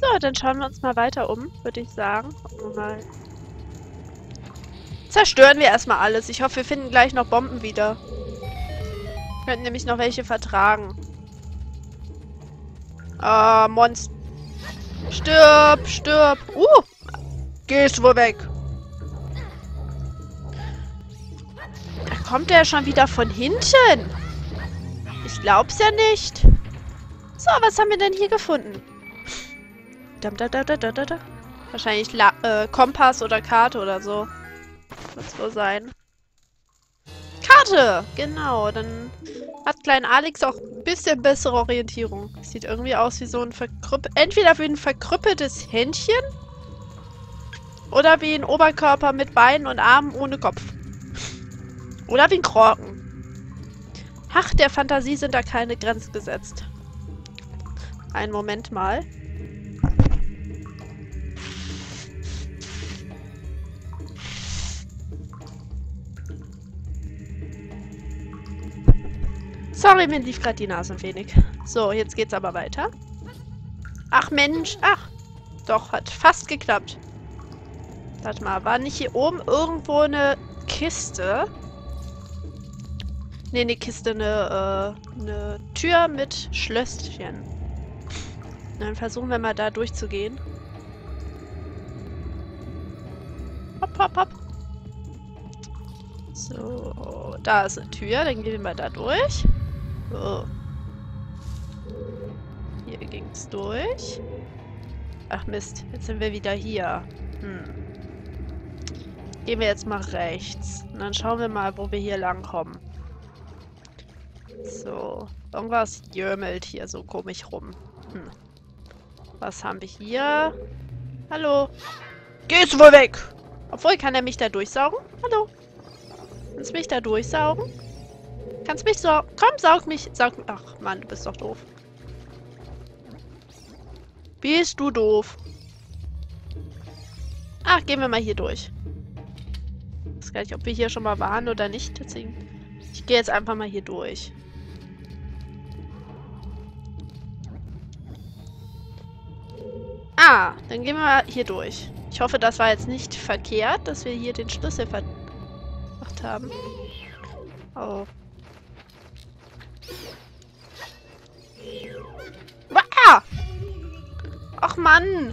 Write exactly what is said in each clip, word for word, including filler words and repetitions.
So, dann schauen wir uns mal weiter um, würde ich sagen. Gucken wir mal. Zerstören wir erstmal alles. Ich hoffe, wir finden gleich noch Bomben wieder. Wir könnten nämlich noch welche vertragen. Ah, oh, Monster. Stirb, stirb. Uh! Gehst wohl weg. Da kommt er schon wieder von hinten. Ich glaub's ja nicht. So, was haben wir denn hier gefunden? Da, da, da, da, da, da. Wahrscheinlich La äh, Kompass oder Karte oder so. Wird's wohl sein. Karte! Genau, dann hat Klein Alex auch ein bisschen bessere Orientierung. Sieht irgendwie aus wie so ein verkrüpp... Entweder wie ein verkrüppeltes Händchen oder wie ein Oberkörper mit Beinen und Armen ohne Kopf. Oder wie ein Korken. Ach, der Fantasie sind da keine Grenzen gesetzt. Einen Moment mal. Sorry, mir lief gerade die Nase ein wenig. So, jetzt geht's aber weiter. Ach Mensch, ach. Doch, hat fast geklappt. Warte mal, war nicht hier oben irgendwo eine Kiste? Ne, eine Kiste, eine, äh, eine Tür mit Schlösschen. Dann versuchen wir mal da durchzugehen. Hopp, hopp, hopp. So, da ist eine Tür, dann gehen wir mal da durch. Oh. Hier ging's durch. Ach Mist, jetzt sind wir wieder hier. Hm. Gehen wir jetzt mal rechts. Und dann schauen wir mal, wo wir hier lang kommen. So, irgendwas jürmelt hier so komisch rum. Hm. Was haben wir hier? Hallo? Gehst wohl weg! Obwohl, kann er mich da durchsaugen? Hallo? Kannst mich da durchsaugen? Kannst mich so... Komm, saug mich... Saug... Ach, Mann, du bist doch doof. Bist du doof? Ach, gehen wir mal hier durch. Ich weiß gar nicht, ob wir hier schon mal waren oder nicht. Deswegen... Ich gehe jetzt einfach mal hier durch. Ah, dann gehen wir mal hier durch. Ich hoffe, das war jetzt nicht verkehrt, dass wir hier den Schlüssel verkauft haben. Oh. Ah! Ach Mann!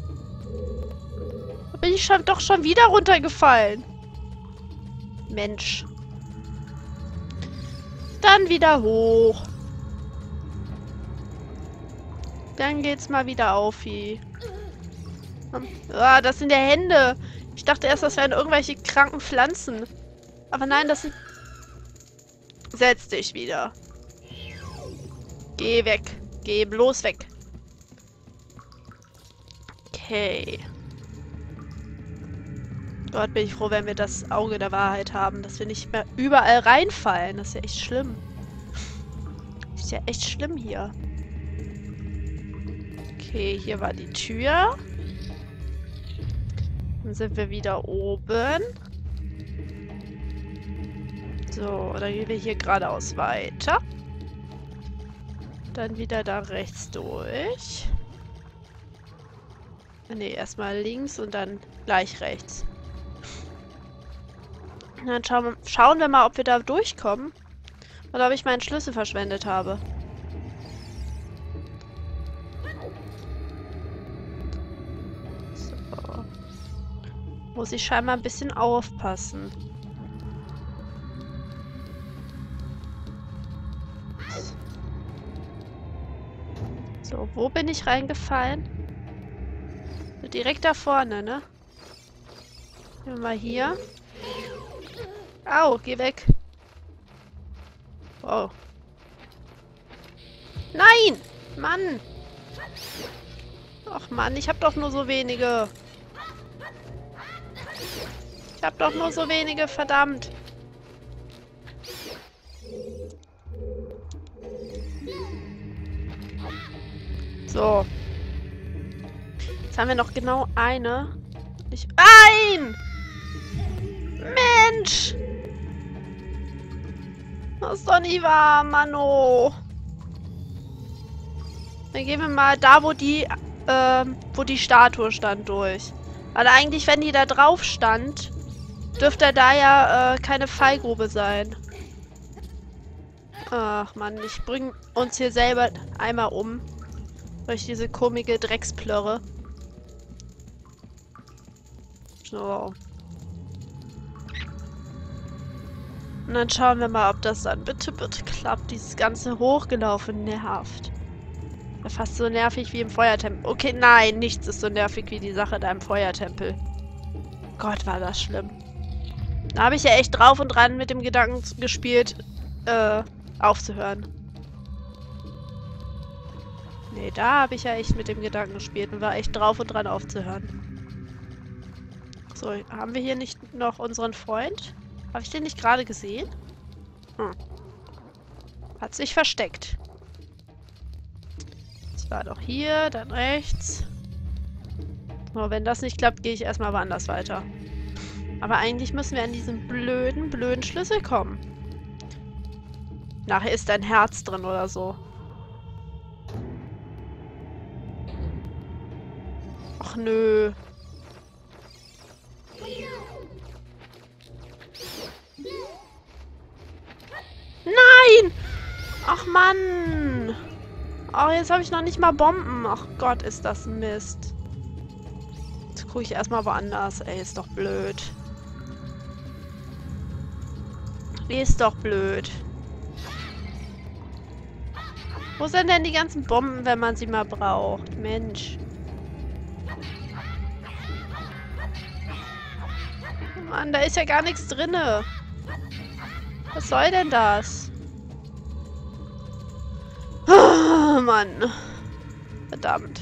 Da bin ich schon, doch schon wieder runtergefallen. Mensch. Dann wieder hoch. Dann geht's mal wieder auf, wie. Ah, das sind ja Hände. Ich dachte erst, das wären irgendwelche kranken Pflanzen. Aber nein, das sind... Setz dich wieder. Geh weg. Geh bloß weg. Okay. Gott, bin ich froh, wenn wir das Auge der Wahrheit haben. Dass wir nicht mehr überall reinfallen. Das ist ja echt schlimm. Das ist ja echt schlimm hier. Okay, hier war die Tür. Dann sind wir wieder oben. So, dann gehen wir hier geradeaus weiter. Dann wieder da rechts durch. Ne, erstmal links und dann gleich rechts. Und dann schauen, schauen wir mal, ob wir da durchkommen. Oder ob ich meinen Schlüssel verschwendet habe. So. Muss ich scheinbar ein bisschen aufpassen. So, wo bin ich reingefallen? So, direkt da vorne, ne? Gehen wir mal hier. Au, geh weg. Oh. Nein! Mann! Och Mann, ich hab doch nur so wenige. Ich hab doch nur so wenige, verdammt. So. Jetzt haben wir noch genau eine. Ich... Ein! Mensch! Das ist doch nicht wahr, Mann. Dann gehen wir mal da, wo die ähm, wo die Statue stand, durch. Also eigentlich, wenn die da drauf stand, dürfte da ja äh, keine Fallgrube sein. Ach Mann, ich bring uns hier selber einmal um. Durch diese komische Drecksplörre. So. Und dann schauen wir mal, ob das dann bitte, bitte klappt. Dieses ganze hochgelaufen nervt. Fast so nervig wie im Feuertempel. Okay, nein, nichts ist so nervig wie die Sache da im Feuertempel. Gott, war das schlimm. Da habe ich ja echt drauf und dran mit dem Gedanken gespielt, äh, aufzuhören. Nee, da habe ich ja echt mit dem Gedanken gespielt und war echt drauf und dran aufzuhören. So, haben wir hier nicht noch unseren Freund? Habe ich den nicht gerade gesehen? Hm. Hat sich versteckt. Das war doch hier, dann rechts. Nur wenn das nicht klappt, gehe ich erstmal woanders weiter. Aber eigentlich müssen wir an diesen blöden, blöden Schlüssel kommen. Nachher ist ein Herz drin oder so. Ach nö. Nein! Ach Mann! Oh, jetzt habe ich noch nicht mal Bomben. Ach Gott, ist das Mist. Jetzt gucke ich erstmal woanders. Ey, ist doch blöd. Ist doch blöd. Wo sind denn die ganzen Bomben, wenn man sie mal braucht? Mensch. Mann, da ist ja gar nichts drinne. Was soll denn das? Oh, Mann. Verdammt.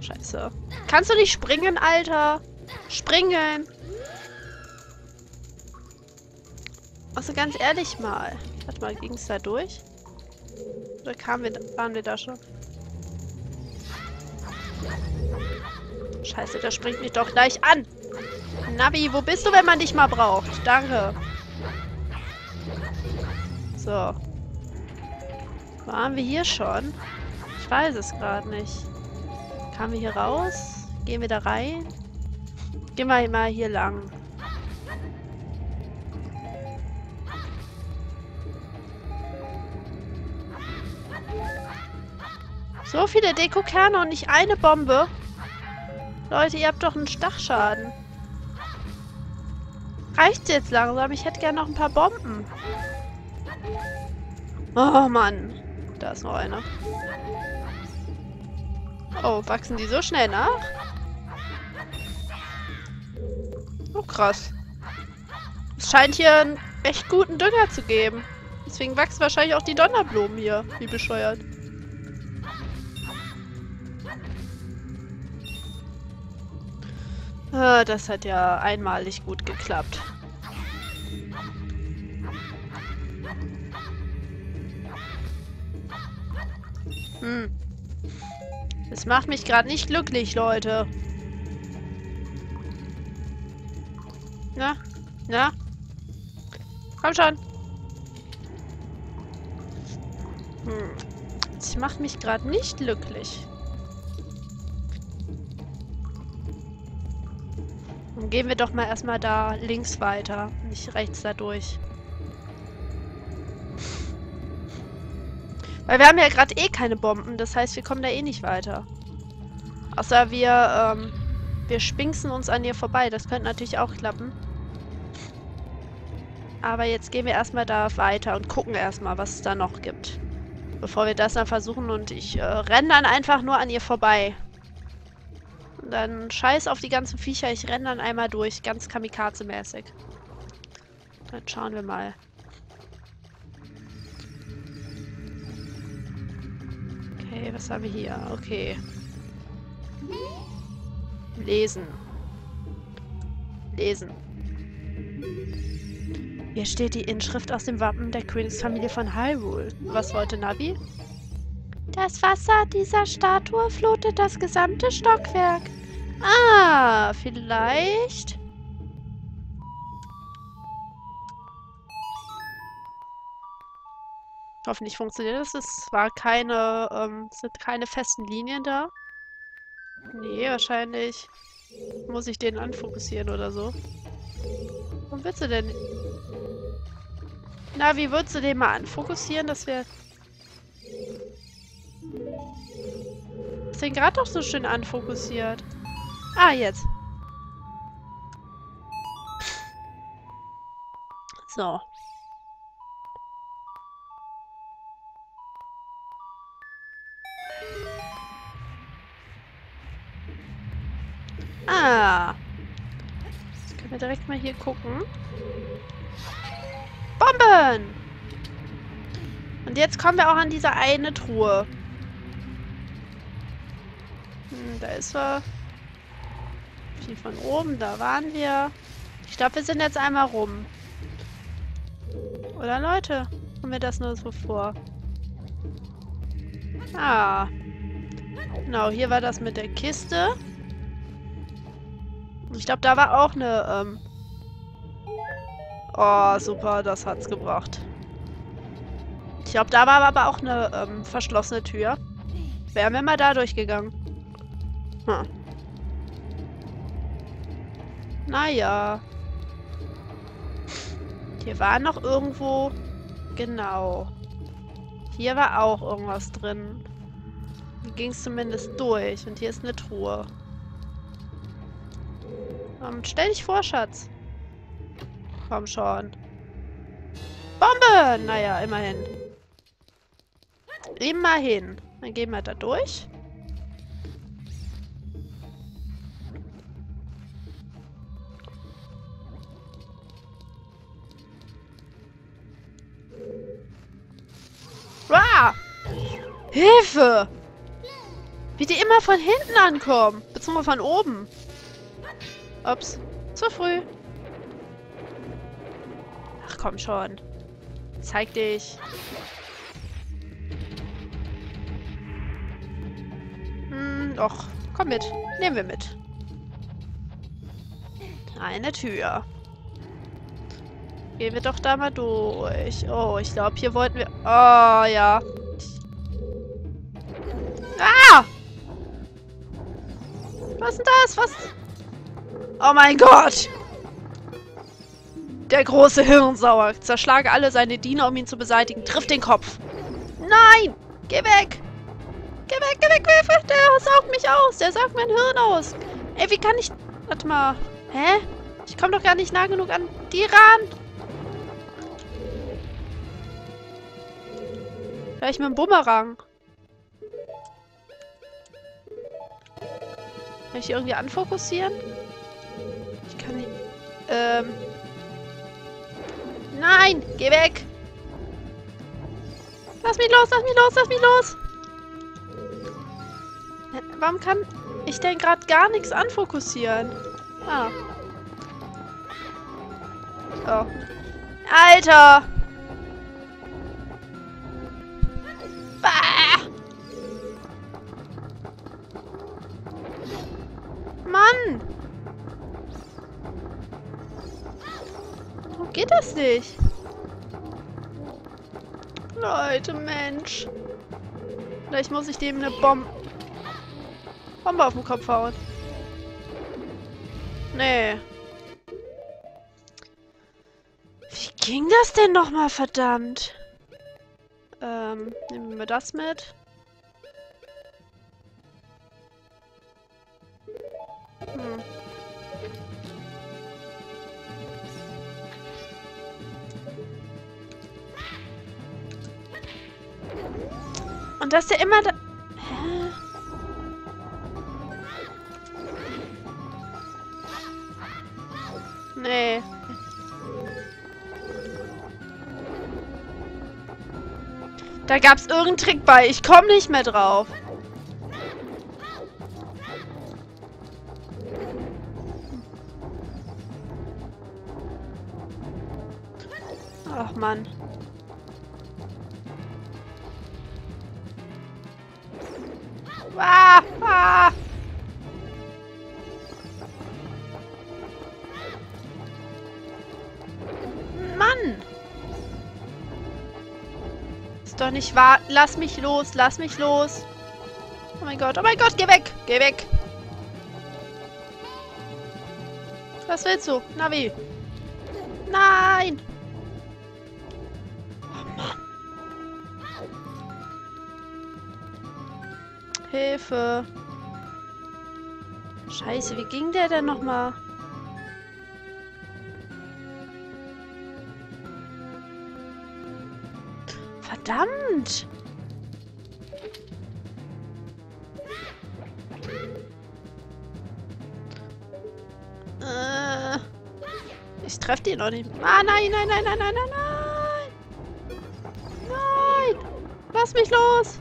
Scheiße. Kannst du nicht springen, Alter? Springen! Also ganz ehrlich mal. Warte mal, ging es da durch? Oder kamen wir, waren wir da schon? Scheiße, der springt mich doch gleich an! Navi, wo bist du, wenn man dich mal braucht? Danke. So. Waren wir hier schon? Ich weiß es gerade nicht. Kamen wir hier raus? Gehen wir da rein? Gehen wir mal hier lang. So viele Dekokerne und nicht eine Bombe. Leute, ihr habt doch einen Stachschaden. Reicht's jetzt langsam? Ich hätte gerne noch ein paar Bomben. Oh Mann. Da ist noch eine. Oh, wachsen die so schnell nach? Oh, krass. Es scheint hier einen echt guten Dünger zu geben. Deswegen wachsen wahrscheinlich auch die Donnerblumen hier. Wie bescheuert. Das hat ja einmalig gut geklappt. Hm. Das macht mich gerade nicht glücklich, Leute. Na? Na? Komm schon. Hm. Das macht mich gerade nicht glücklich. Gehen wir doch mal erstmal da links weiter, nicht rechts da durch. Weil wir haben ja gerade eh keine Bomben, das heißt, wir kommen da eh nicht weiter. Außer wir, ähm, wir spinksen uns an ihr vorbei, das könnte natürlich auch klappen. Aber jetzt gehen wir erstmal da weiter und gucken erstmal, was es da noch gibt. Bevor wir das dann versuchen und ich äh, renne dann einfach nur an ihr vorbei. Dann scheiß auf die ganzen Viecher. Ich renne dann einmal durch. Ganz kamikaze-mäßig. Dann schauen wir mal. Okay, was haben wir hier? Okay. Lesen. Lesen. Hier steht die Inschrift aus dem Wappen der Königsfamilie von Hyrule. Was wollte Navi? Das Wasser dieser Statue flutet das gesamte Stockwerk. Ah, vielleicht... Hoffentlich funktioniert das. Es war keine, ähm, sind keine festen Linien da. Nee, wahrscheinlich muss ich den anfokussieren oder so. Warum willst du denn? Na, wie würdest du den mal anfokussieren, dass wir... Hast den gerade doch so schön anfokussiert. Ah, jetzt. So. Ah. Jetzt können wir direkt mal hier gucken. Bomben! Und jetzt kommen wir auch an diese eine Truhe. Hm, da ist er. Die von oben, da waren wir. Ich glaube, wir sind jetzt einmal rum. Oder Leute? Haben wir das nur so vor? Ah. Genau, hier war das mit der Kiste. Ich glaube, da war auch eine... Ähm oh, super, das hat's gebracht. Ich glaube, da war aber auch eine ähm, verschlossene Tür. Wären wir mal da durchgegangen. Hm. Naja. Hier war noch irgendwo... Genau. Hier war auch irgendwas drin. Hier ging es zumindest durch. Und hier ist eine Truhe. Um, stell dich vor, Schatz. Komm schon. Bombe! Naja, immerhin. Immerhin. Dann gehen wir da durch. Ah! Hilfe! Wie die immer von hinten ankommen. Beziehungsweise von oben. Ups. Zu früh. Ach komm schon. Zeig dich. Hm, doch. Komm mit. Nehmen wir mit. Eine Tür. Gehen wir doch da mal durch. Oh, ich glaube, hier wollten wir... Oh, ja. Ah! Was ist denn das? Was... Oh mein Gott! Der große Hirnsauer. Zerschlage alle seine Diener, um ihn zu beseitigen. Trifft den Kopf. Nein! Geh weg! Geh weg, geh weg, geh weg! Der saugt mich aus! Der saugt mein Hirn aus! Ey, wie kann ich... Warte mal. Hä? Ich komme doch gar nicht nah genug an die ran! Vielleicht mit dem Bumerang. Kann ich die irgendwie anfokussieren? Ähm. Nein! Geh weg! Lass mich los, lass mich los, lass mich los! Warum kann ich denn gerade gar nichts anfokussieren? Ah. Oh. Alter! Bah! Mann! Geht das nicht? Leute, Mensch. Vielleicht muss ich dem eine Bombe... Bombe auf den Kopf hauen. Nee. Wie ging das denn nochmal, verdammt? Ähm, nehmen wir das mit. Hm. Und dass der immer da... Hä? Nee. Da gab's irgendeinen Trick bei. Ich komme nicht mehr drauf. Ach, Mann. Ah, ah. Mann! Ist doch nicht wahr. Lass mich los, lass mich los. Oh mein Gott, oh mein Gott, geh weg, geh weg. Was willst du, Navi? Nein! Oh Mann. Hilfe. Scheiße, wie ging der denn nochmal? Verdammt! Äh, ich treffe den noch nicht. Ah, nein, nein, nein, nein, nein, nein, nein! Nein! Lass mich los!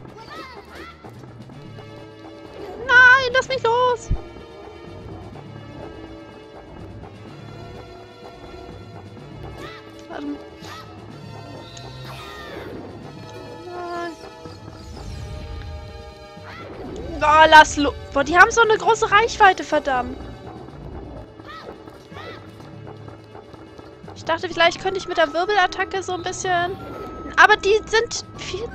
Nein, lass mich los! Oh, lass los. Boah, die haben so eine große Reichweite, verdammt. Ich dachte, vielleicht könnte ich mit der Wirbelattacke so ein bisschen... Aber die sind viel...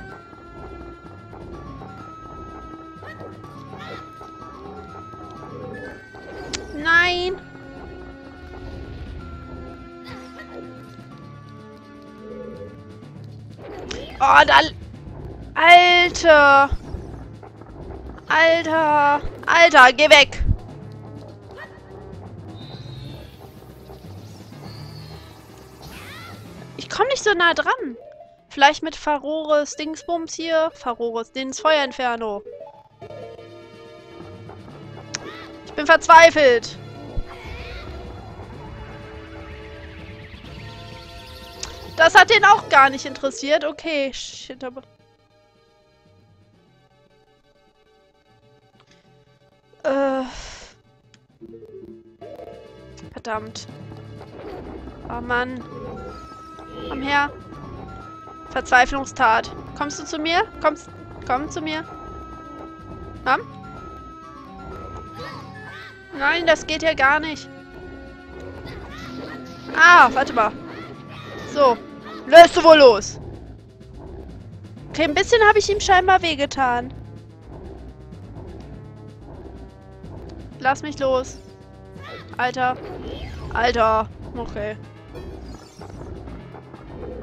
Nein. Oh, da... Alter... Alter! Alter, geh weg! Ich komme nicht so nah dran. Vielleicht mit Farores Dingsbums hier. Farores Dings Feuerinferno. Ich bin verzweifelt. Das hat den auch gar nicht interessiert. Okay, shit, aber... Verdammt. Oh Mann. Komm her. Verzweiflungstat. Kommst du zu mir? Kommst, komm zu mir. Komm. Nein, das geht ja gar nicht. Ah, warte mal. So. Lässt du wohl los. Okay, ein bisschen habe ich ihm scheinbar wehgetan. Lass mich los. Alter. Alter. Okay.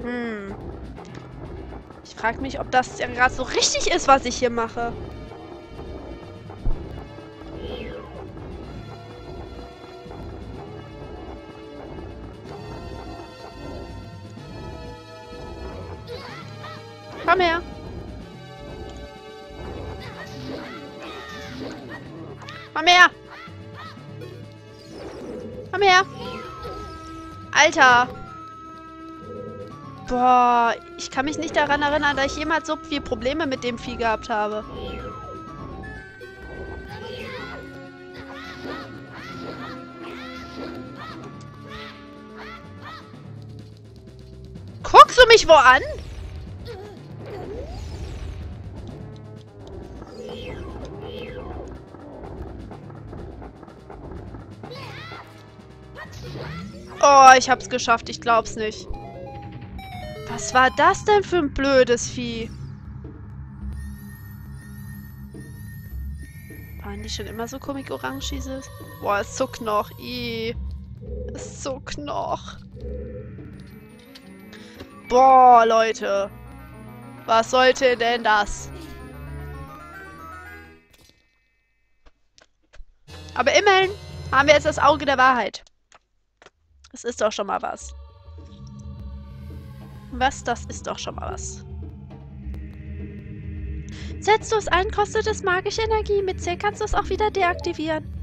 Hm. Ich frage mich, ob das ja gerade so richtig ist, was ich hier mache. Komm her. Komm her. Komm her. Alter. Boah, ich kann mich nicht daran erinnern, dass ich jemals so viele Probleme mit dem Vieh gehabt habe. Guckst du mich wo an? Oh, ich hab's geschafft. Ich glaub's nicht. Was war das denn für ein blödes Vieh? Waren die schon immer so komik-orange, dieses? Boah, es zuckt noch. Ih. Es zuckt noch. Boah, Leute. Was sollte denn das? Aber immerhin haben wir jetzt das Auge der Wahrheit. Das ist doch schon mal was. Was, das ist doch schon mal was. Setzt du es ein, kostet es magische Energie. Mit C kannst du es auch wieder deaktivieren.